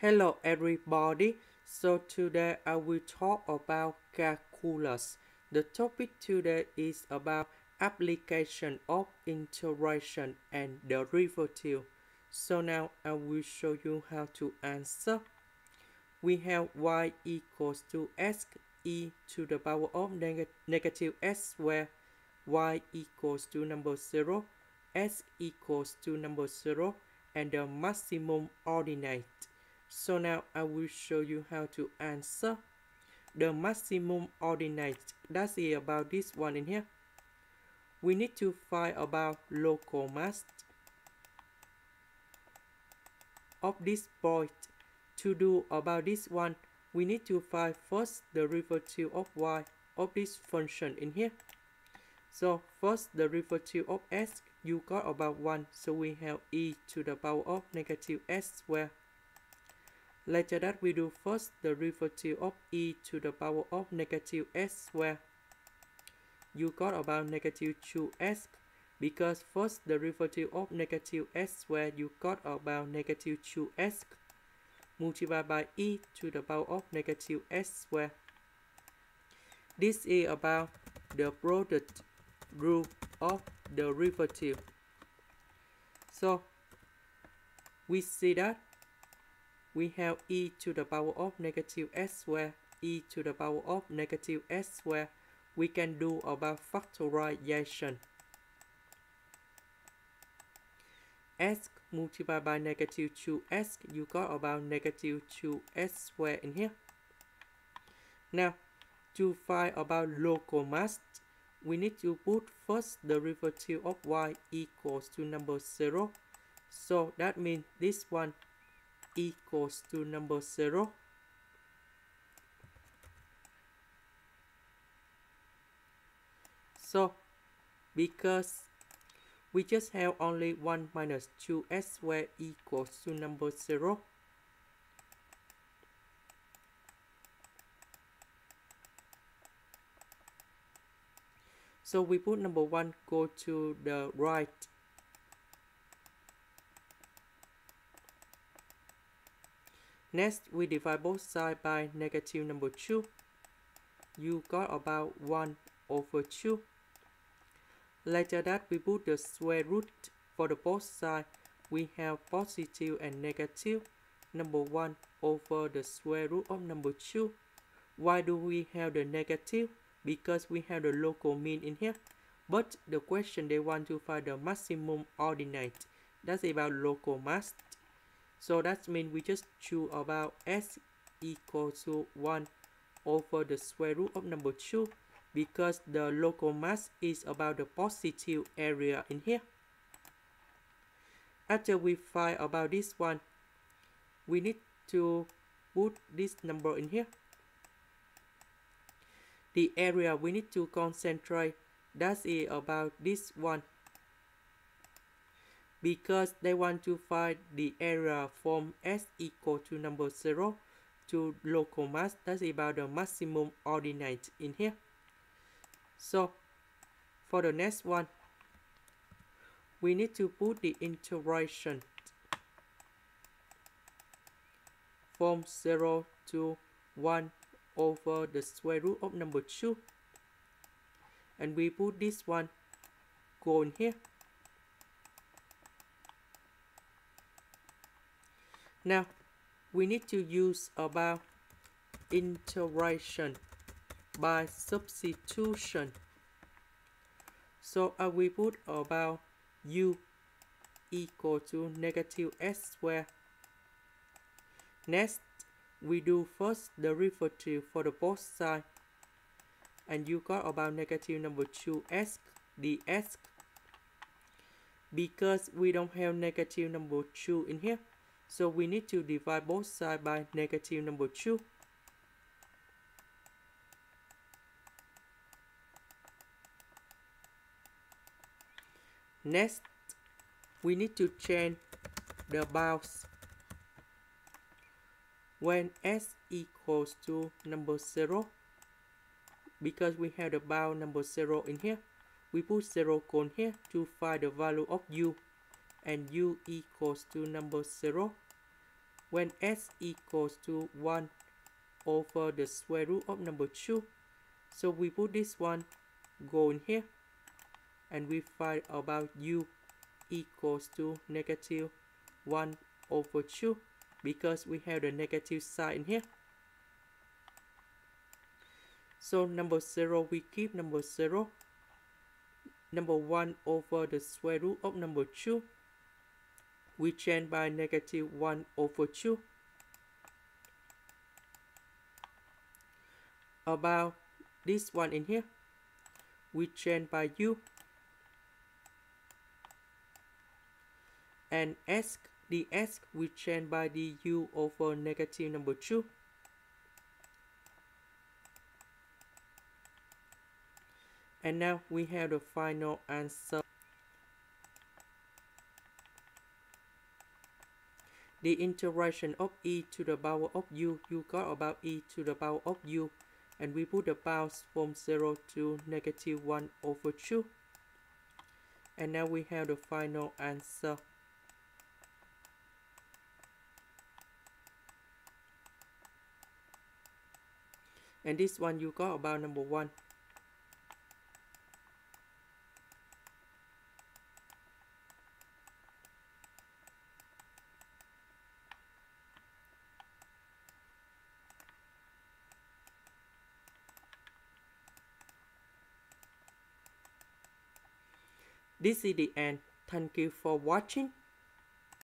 Hello everybody, so today I will talk about calculus. The topic today is about application of integration and derivative. So now I will show you how to answer. We have y equals to x e to the power of negative x, where y equals to number 0, x equals to number 0, and the maximum ordinate. So now I will show you how to answer. The maximum ordinate, that's it about this one in here. We need to find about local mass of this point. To do about this one, we need to find first the derivative of y of this function in here. So first the derivative of x, you got about 1, so we have e to the power of negative x squared. Later that we do first the derivative of e to the power of negative x squared. You got about negative 2x, because first the derivative of negative x squared you got about negative 2x multiplied by e to the power of negative x squared. This is about the product rule of the derivative. So we see that we have e to the power of negative x squared, e to the power of negative x squared. We can do about factorization. X multiplied by negative 2x, you got about negative 2x squared in here. Now, to find about local mass, we need to put first the derivative of y equals to number 0. So that means this one equals to number 0. So because we just have only 1 minus 2x squared equals to number 0. So we put number 1 go to the right. Next, we divide both sides by negative number 2. You got about 1 over 2. Later that, we put the square root for the both sides. We have positive and negative number 1 over the square root of number 2. Why do we have the negative? Because we have the local mean in here. But the question they want to find the maximum ordinate. That's about local mass. So that means we just choose about x equals to 1 over the square root of number 2, because the local mass is about the positive area in here. After we find about this one, we need to put this number in here. The area we need to concentrate, that is about this one, because they want to find the area from s equal to number 0 to local mass, that's about the maximum ordinate in here. So for the next one, we need to put the integration from 0 to 1 over the square root of number 2, and we put this one go in here. Now, we need to use about integration by substitution. So I will put about u equal to negative x squared. Next, we do first derivative for the both sides. And you got about negative number 2x dx. Because we don't have negative number 2 in here, so we need to divide both sides by negative number 2. Next, we need to change the bounds. When s equals to number 0, because we have the bound number 0 in here, we put 0 cone here to find the value of u, and u equals to number 0. when s equals to 1 over the square root of number 2. So we put this one go in here and we find about u equals to negative 1 over 2 because we have the negative sign in here. So number 0, we keep number 0. Number 1 over the square root of number 2, we change by negative 1 over 2. About this one in here, we change by u. And s, dx, we change by du over negative number 2. And now we have the final answer. The integration of e to the power of u, you got about e to the power of u. And we put the bounds from 0 to negative 1 over 2. And now we have the final answer. And this one you got about number 1. This is the end. Thank you for watching.